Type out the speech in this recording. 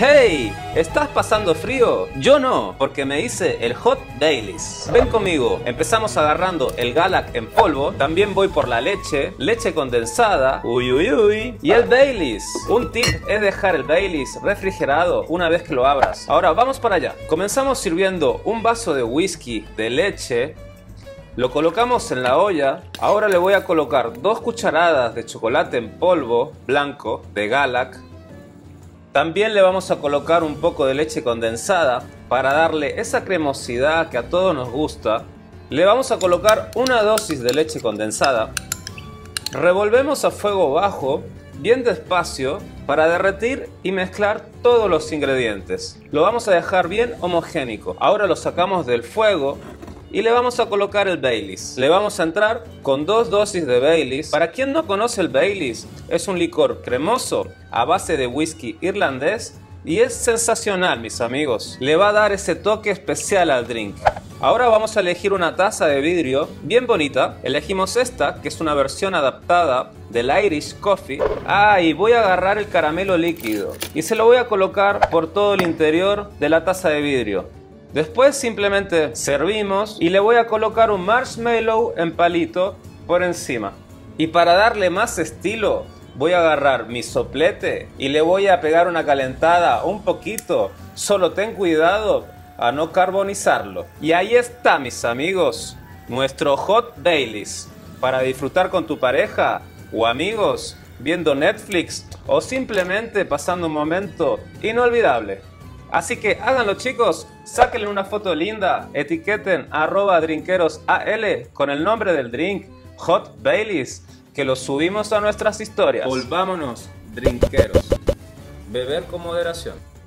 ¡Hey! ¿Estás pasando frío? Yo no, porque me hice el Hot Baileys. Ven conmigo, empezamos agarrando el Galak en polvo, también voy por la leche, leche condensada, uy uy uy, y el Baileys. Un tip es dejar el Baileys refrigerado una vez que lo abras. Ahora vamos para allá. Comenzamos sirviendo un vaso de whisky de leche. Lo colocamos en la olla. Ahora le voy a colocar 2 cucharadas de chocolate en polvo blanco de Galak. También le vamos a colocar un poco de leche condensada para darle esa cremosidad que a todos nos gusta. Le vamos a colocar una dosis de leche condensada. Revolvemos a fuego bajo, bien despacio, para derretir y mezclar todos los ingredientes. Lo vamos a dejar bien homogénico. Ahora lo sacamos del fuego y le vamos a colocar el Baileys. Le vamos a entrar con 2 dosis de Baileys. Para quien no conoce el Baileys, es un licor cremoso a base de whisky irlandés y es sensacional, mis amigos. Le va a dar ese toque especial al drink. Ahora vamos a elegir una taza de vidrio bien bonita. Elegimos esta, que es una versión adaptada del Irish Coffee. Y voy a agarrar el caramelo líquido y se lo voy a colocar por todo el interior de la taza de vidrio. Después simplemente servimos y le voy a colocar un marshmallow en palito por encima. Y para darle más estilo, voy a agarrar mi soplete y le voy a pegar una calentada un poquito. Solo ten cuidado a no carbonizarlo. Y ahí está, mis amigos, nuestro Hot Baileys para disfrutar con tu pareja o amigos, viendo Netflix o simplemente pasando un momento inolvidable. Así que háganlo, chicos, sáquenle una foto linda, etiqueten @drinkerosal con el nombre del drink, Hot Baileys, que lo subimos a nuestras historias. Volvámonos, drinkeros. Beber con moderación.